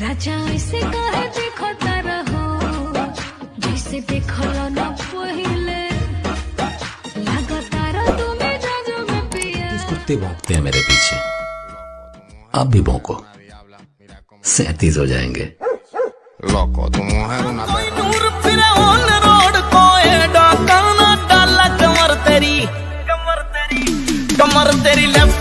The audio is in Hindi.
राजा ऐसे काहे देखता रहो जैसे देखलो ना पहले लगातार तुम्हें जाजो में पिया। कुत्ते भौंकते हैं मेरे पीछे, आप भी भौंको, 37 हो जाएंगे। लोको तुम है ना कोई दूर फिर ऑन रोड कोए डाका ना डाला कमर तेरी, कमर तेरी, कमर तेरी।